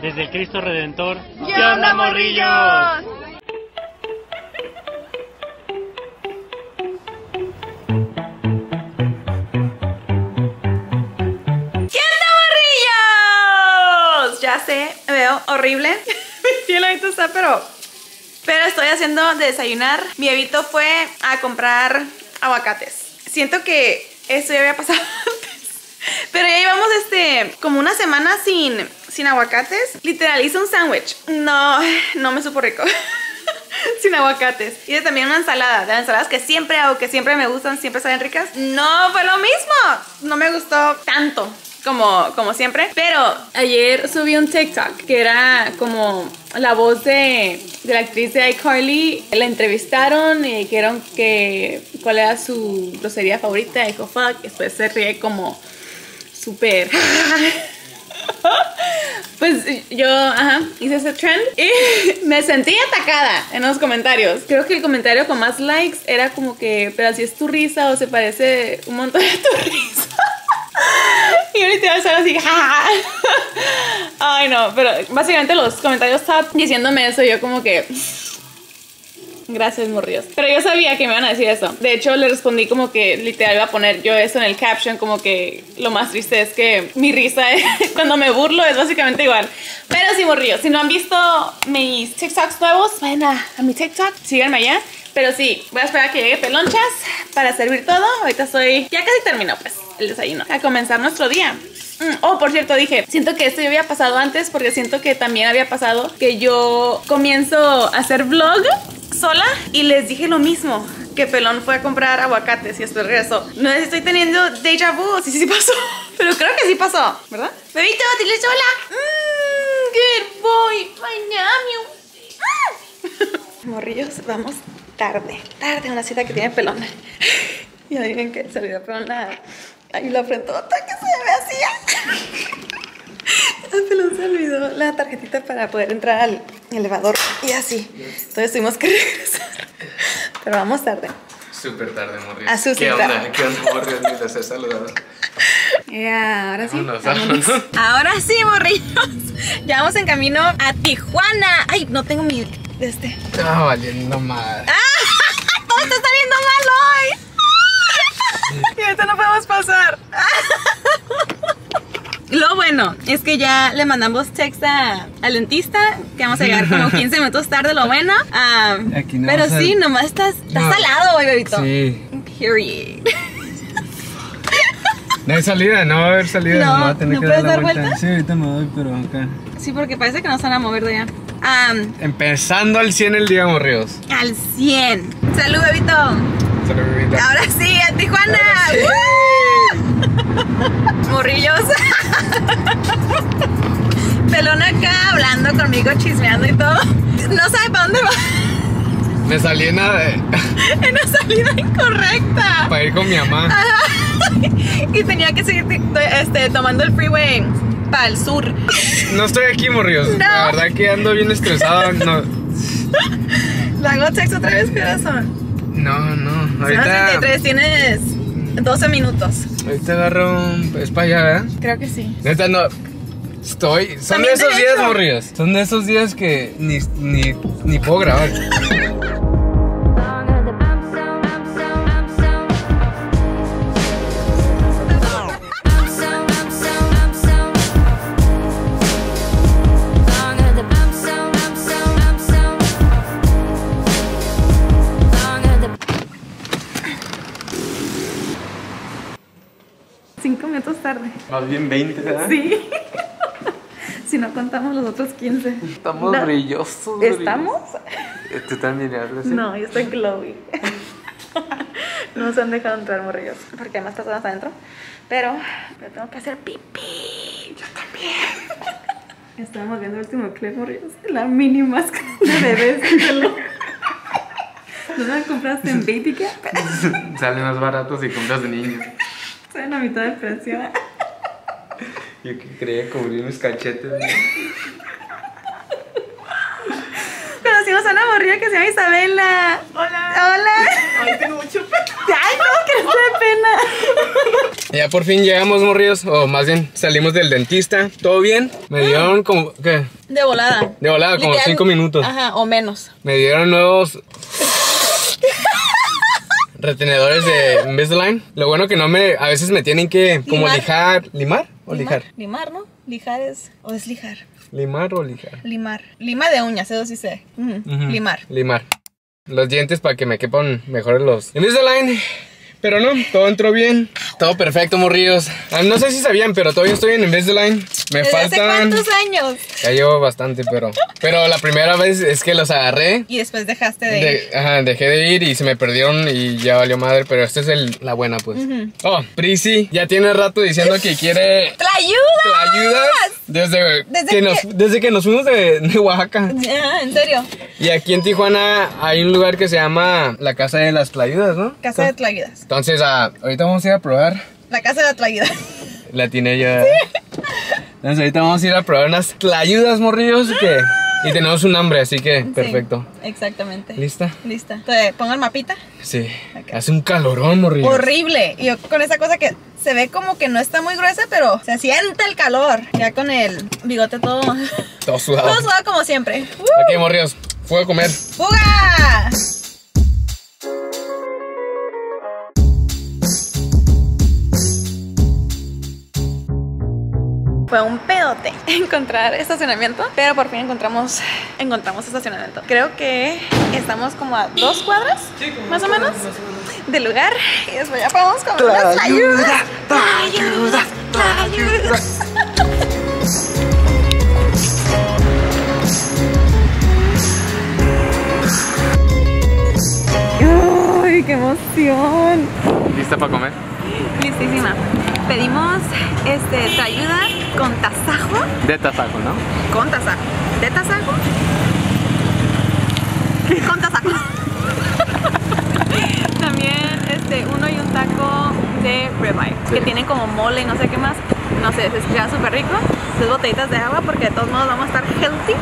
Desde el Cristo Redentor, ¡qué onda, Morrillos! Me veo horrible. Mi cielo ahorita está, pero estoy haciendo de desayunar. Mi evito fue a comprar aguacates. Siento que esto ya había pasado antes, pero ya llevamos como una semana sin aguacates. Literal, hice un sándwich. No me supo rico. Sin aguacates. Hice también una ensalada. De las ensaladas que siempre hago, que siempre me gustan, siempre saben ricas. No fue lo mismo. No me gustó tanto como siempre. Pero ayer subí un TikTok que era como la voz de la actriz de iCarly. La entrevistaron y dijeron que cuál era su grosería favorita. Dijo fuck, después se ríe como súper. Pues yo hice ese trend y me sentí atacada en los comentarios. Creo que el comentario con más likes era como que, pero así es tu risa o se parece un montón a tu risa. Y ahorita iba a estar así, jajaja. Ay, no, pero básicamente los comentarios estaban diciéndome eso. Yo como que, gracias, Morrillos. Pero yo sabía que me iban a decir eso. De hecho, le respondí como que literal iba a poner yo eso en el caption. Como que lo más triste es que mi risa cuando me burlo es básicamente igual. Pero sí, Morrillos, si no han visto mis TikToks nuevos, vayan a mi TikTok, síganme allá. Pero sí, voy a esperar a que llegue Pelonchas para servir todo. Ahorita estoy, ya casi terminó pues el desayuno, a comenzar nuestro día. Oh, por cierto, dije, siento que esto ya había pasado antes, porque siento que también había pasado que yo comienzo a hacer vlog sola y les dije lo mismo, que Pelón fue a comprar aguacates y después regresó. No sé si estoy teniendo déjà vu o si sí pasó, pero creo que sí pasó, ¿verdad? Bebito, dile hola. Good boy, my name. Morrillos, vamos tarde a una cita que tiene Pelón. Y adivinen que salió Pelón la frentota que se me hacía. Pelón se olvidó la tarjetita para poder entrar al elevador y así. Entonces tuvimos que regresar. Pero vamos tarde. Súper tarde, Morrillos. A su cita. ¿Qué onda, Morrillos? Ni les he saludado. Ahora sí. Vámonos. Ahora sí, Morrillos. Ya vamos en camino a Tijuana. Ay, no tengo mi... Está valiendo mal. ¡Ah! ¡Todo está saliendo mal hoy! Y ahorita no podemos pasar. Lo bueno es que ya le mandamos text al dentista, que vamos a llegar como 15 minutos tarde, lo bueno. Aquí no, pero sí, nomás estás salado hoy, bebito. Sí. Period. No hay salida, no va a haber salida. No, a tener ¿no que puedes dar vuelta? Sí, ahorita me doy, pero acá. Sí, porque parece que nos van a mover de allá. Empezando al 100 el día, Morrillos. Al 100. Salud, bebito. Salud, bebito. Ahora sí, a Tijuana. Morrillos. Pelón acá hablando conmigo, chismeando y todo. No sabe para dónde va. Me salí en una salida incorrecta. Para ir con mi mamá. Y tenía que seguir tomando el freeway para el sur. No estoy aquí, Morrillos. No. La verdad que ando bien estresado. No. ¿Le hago texto otra vez, corazón? No. Ahorita... 33, tienes 12 minutos. Ahorita agarro un... Es para allá, ¿verdad? Creo que sí. Neta, no... Estoy... Son de esos días, Morrillos. Son de esos días que ni puedo grabar. Tarde. Más bien 20, ¿verdad? Sí. Si no contamos los otros 15. Estamos brillosos. ¿Estamos? ¿Tú también hablas? No, yo estoy en Chloe. No nos han dejado entrar, Morrillos, porque hay más personas adentro. Pero tengo que hacer pipí. Yo también. Estábamos viendo el último clip, Morrillos. La mini máscara de bebés. ¿No la compraste en Baitica? Sale más barato si compras de niños. Estoy en la mitad de precio. Yo que creía cubrir mis cachetes. Conocimos a una morrilla que se llama Isabela. Hola. Hola. Ay, tengo mucho pena. Ay, no, que no te dé pena. Ya por fin llegamos, morrillos, o más bien salimos del dentista. ¿Todo bien? Me dieron como, ¿qué? De volada. De volada, como 5 minutos. Ajá, o menos. Me dieron nuevos retenedores de Invisalign. Lo bueno que no me, a veces me tienen que como lijar. ¿Limar o lijar? Limar, ¿no? Lijar es, o es lijar. ¿Limar o lijar? Limar. Lima de uñas, eso sí sé. Limar. Limar. Los dientes para que me quepan mejor los Invisalign. Pero no, todo entró bien. Todo perfecto, morrillos. No sé si sabían, pero todavía estoy en Invisalign. Me faltan... ¿Hace cuántos años? Ya llevo bastante, pero la primera vez es que los agarré. Y después dejaste de ir. Ajá, dejé de ir y se me perdieron y ya valió madre. Pero esta es la buena, pues. Oh, Prissy ya tiene rato diciendo que quiere... ¡Tlayudas! ¡Tlayudas! Desde que nos fuimos de Oaxaca. Ah, ¿en serio? Y aquí en Tijuana hay un lugar que se llama La Casa de las Tlayudas, ¿no? Casa de Tlayudas. Entonces, ahorita vamos a ir a probar. La Casa de las Tlayudas. La tiene ella. Sí. Entonces, ahorita vamos a ir a probar unas tlayudas, morrillos. Y tenemos un hambre, así que perfecto. Sí, exactamente. ¿Lista? Lista. ¿Te pongo el mapita? Sí. Okay. Hace un calorón, morrillos. Horrible. Y yo con esa cosa que se ve como que no está muy gruesa, pero se siente el calor. Ya con el bigote todo... todo sudado. Todo sudado como siempre. Aquí, morrillos. Fuego a comer. ¡Fuga! Fue un pedote encontrar estacionamiento, pero por fin encontramos estacionamiento. Creo que estamos como a 2 cuadras, sí, más o menos, del lugar. Y después ya podemos comer las tlayudas. Tlayudas, tlayudas. ¡Uy, qué emoción! ¿Lista para comer? Listísima. Pedimos tlayuda con tasajo. De tasajo, ¿no? Con tasajo. ¿De tasajo? ¿Qué? Con tasajo. También uno y un taco de ribeye, sí, que tienen como mole y no sé qué más. No sé, se escucha súper rico. Dos botellitas de agua porque de todos modos vamos a estar healthy.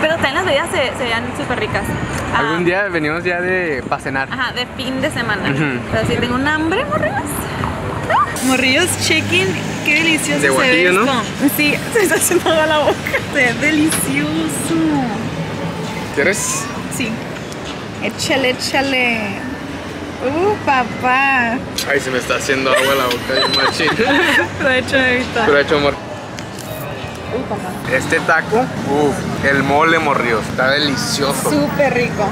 Pero también las bebidas se vean súper ricas. Algún día venimos ya de pa' cenar. Ajá, de fin de semana. Pero sí, tengo un hambre, morrillos. Morrillos chicken, qué delicioso de guajillo, se ve, ¿no? Sí, se está haciendo agua la boca. Se ve delicioso. ¿Quieres? Sí. Échale, échale. Papá. Ay, se me está haciendo agua la boca, machín. Lo he hecho ahorita. Lo he hecho, amor. Papá. Este taco, el mole, morrillos, está delicioso. Súper rico.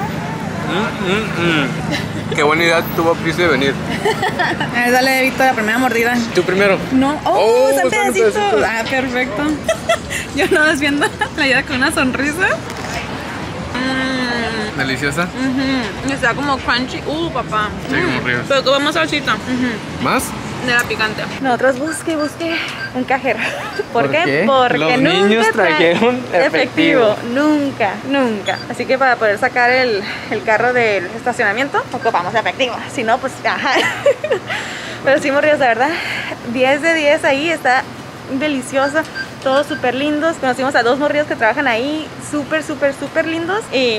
Qué buena idea tuvo Prissy de venir. A ver, dale, Víctor, la primera mordida. ¿Tú primero? No. ¡Oh, está pedacito! Ah, perfecto. Yo no vas viendo la ayuda con una sonrisa. ¿Deliciosa? Está como crunchy. Papá. Sí, morrillos. Pero tuvo más salsita. ¿Más? De la picante. Nosotros busqué un cajero. ¿Por qué? Porque los niños trajeron efectivo. Nunca, nunca. Así que para poder sacar el carro del estacionamiento, ocupamos efectivo. Si no, pues ajá. Pero sí, morrillos, la verdad, 10 de 10 ahí, está deliciosa. Todos súper lindos. Conocimos a 2 morrillos que trabajan ahí. Súper, súper, súper lindos. Y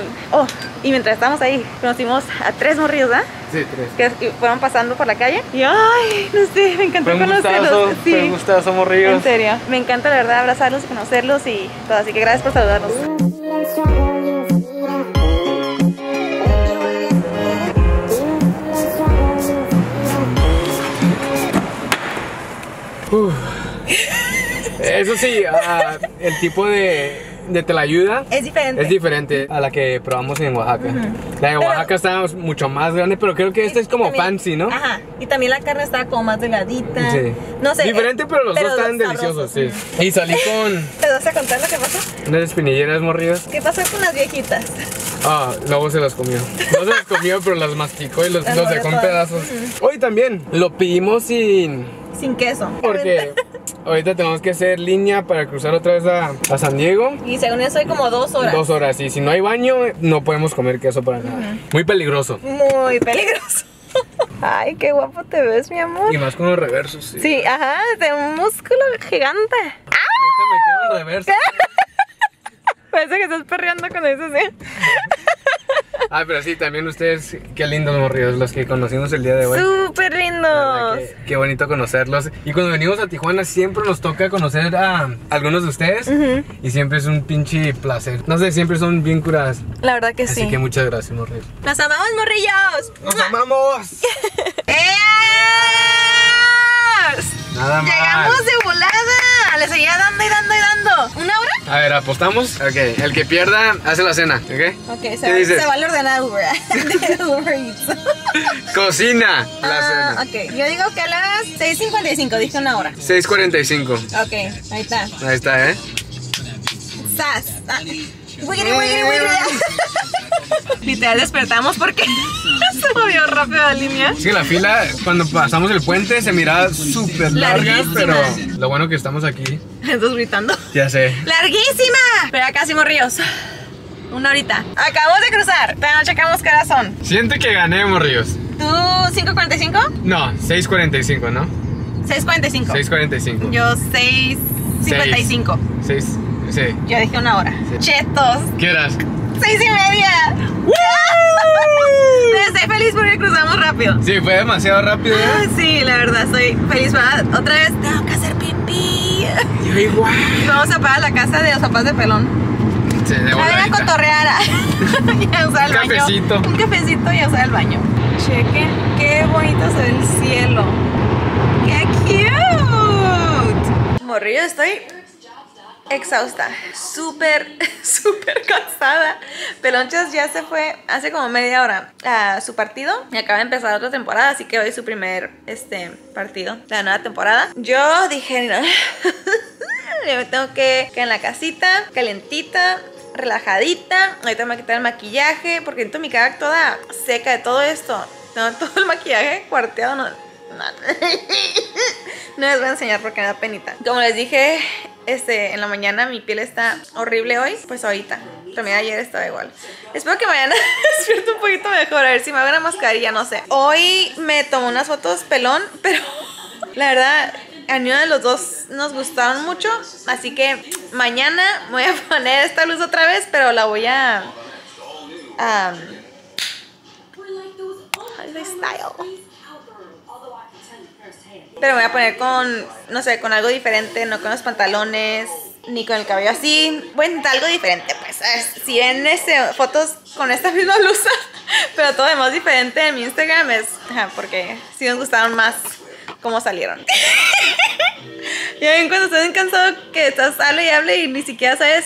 mientras estábamos ahí, conocimos a 3 morrillos, ¿verdad? Sí, 3. Que fueron pasando por la calle. Y ay, no sé, me encantó conocerlos. Sí. Me gustazo, morrillos. En serio. Me encanta, la verdad, abrazarlos y conocerlos y todo. Así que gracias por saludarnos. Eso sí, el tipo de tlayuda es diferente a la que probamos en Oaxaca. La de Oaxaca está mucho más grande, pero creo que esta es como también, fancy, ¿no? Ajá, y también la carne está como más delgadita. Sí. No sé. Diferente, pero los dos están deliciosos, sí. Y salí con... ¿Te vas a contar lo que pasó? Unas espinilleras, morrillos. ¿Qué pasó con las viejitas? Lobo se las comió. No se las comió, pero las masticó y los dejó en pedazos. Hoy también lo pedimos sin queso. Porque ahorita tenemos que hacer línea para cruzar otra vez a San Diego. Y según eso hay como 2 horas. 2 horas, y si no hay baño no podemos comer queso para nada. Muy peligroso. Muy peligroso. Ay, qué guapo te ves, mi amor. Y más con los reversos. Sí, ajá, de un músculo gigante. ¡Ah! Me quedo en reverso. Parece que estás perreando cuando dices así. Ah, pero sí, también ustedes, qué lindos Morrillos, los que conocimos el día de hoy. Súper lindos. Qué bonito conocerlos. Y cuando venimos a Tijuana siempre nos toca conocer a algunos de ustedes. Y siempre es un pinche placer. No sé, siempre son bien curadas. La verdad que sí. Así que muchas gracias, Morrillos. ¡Nos amamos, Morrillos! ¡Nos amamos! Nada más. Llegamos de volada. Le seguía dando y dando y dando. ¿Una hora? A ver, ¿apostamos? Ok, el que pierda hace la cena. Ok, okay, se va a ordenar Uber. Cocina la cena. Ok, yo digo que a las 6:55, dije una hora. 6:45. Ok, ahí está. Ahí está, ¿eh? ¡Sas! Literal despertamos porque se movió rápido la línea. Sí, la fila cuando pasamos el puente se miraba súper larga, pero lo bueno que estamos aquí. Estás gritando. Ya sé. ¡Larguísima! Pero acá sí, Morrillos. Una horita. Acabamos de cruzar, pero no checamos qué hora son. Siento que gané, Morrillos. ¿Tú 5:45? No, 6:45, ¿no? 6:45. 6:45. Yo 6:55. 6. Sí. Yo dije una hora. Sí. Chetos. ¿Qué horas? 6:30. ¡Woo! Estoy feliz porque cruzamos rápido. Sí, fue demasiado rápido. Ah, sí, la verdad, estoy feliz. Otra vez tengo que hacer pipí. Yo igual. Vamos a parar la casa de los papás de Pelón. Se debo la voy a cotorrear. Y usar el baño. Un cafecito. Un cafecito y usar el baño. Chequen qué bonito se ve el cielo. ¡Qué cute! Morrillo, estoy exhausta, súper cansada. Pelonchas ya se fue hace como media hora a su partido y acaba de empezar otra temporada, así que hoy es su primer partido de la nueva temporada. Yo dije, no, yo me tengo que quedar en la casita, calentita, relajadita. Ahorita me voy a quitar el maquillaje porque siento mi cara toda seca de todo esto. No, todo el maquillaje cuarteado, no les voy a enseñar porque me da penita. Como les dije en la mañana, mi piel está horrible hoy. Pues ahorita, también ayer estaba igual. Espero que mañana despierto un poquito mejor. A ver si me hago una mascarilla, no sé. Hoy me tomó unas fotos Pelón, pero la verdad a ninguno de los dos nos gustaron mucho. Así que mañana voy a poner esta luz otra vez, pero la voy a style. Pero me voy a poner con, no sé, con algo diferente, no con los pantalones, ni con el cabello así. Bueno, algo diferente, pues. Si ven fotos con esta misma blusa, pero todo de más diferente en mi Instagram, es porque sí nos gustaron más cómo salieron. Ya ven cuando estás cansado que estás hable y hable y ni siquiera sabes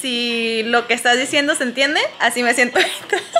si lo que estás diciendo se entiende. Así me siento ahorita.